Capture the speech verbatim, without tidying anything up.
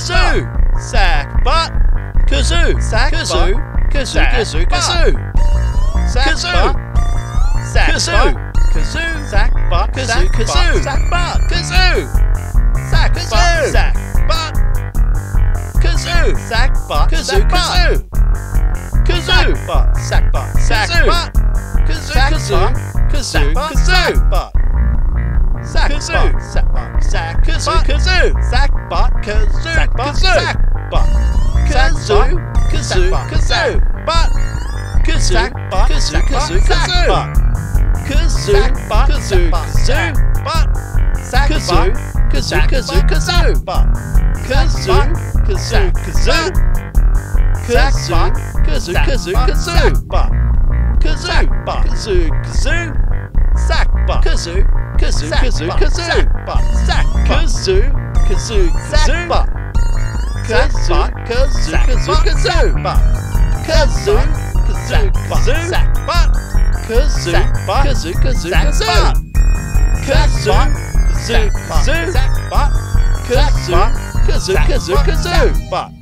Kazoo! Sackbut! Kazoo! Sackbut! Kazoo! Kazoo! Kazoo! Sackbut! Kazoo! Kazoo! Sackbut! Kazoo! Kazoo! Sackbut! Kazoo! Sackbut! Sackbut! Kazoo! Sackbut! Kazoo! Kazoo! Kazoo! Sackbut! Sackbut! Kazoo! Kazoo! Kazoo! Kazoo! Sackbut! Sackbut! Sack Kazoo! Kazoo! Sackbut! Kazoo! Sackbut! Sackbut! Kazoo! Kazoo! Kazoo! But! Kazoo! Sackbut! Kazoo! Kazoo! Sackbut! Kazoo! Sackbut! Kazoo! Kazoo! But! Sackbut! Kazoo! Kazoo! Kazoo! But! Kazoo! Kazoo! Kazoo! Sackbut! Kazoo! Kazoo! Kazoo! But! Kazoo! Kazoo! Kazoo! Sackbut! Kazoo! Kazoo, Kazoo, Kazoo, Sackbut, Kazoo, Kazoo, Sackbut, Kazoo, Kazoo, Kazoo, Kazoo, Kazoo, Kazoo, Kazoo, Sackbut, Kazoo, Kazoo, Kazoo, Sackbut, Kazoo, Kazoo, Kazoo, Sackbut, Kazoo, Kazoo, Kazoo, Kazoo, Sackbut.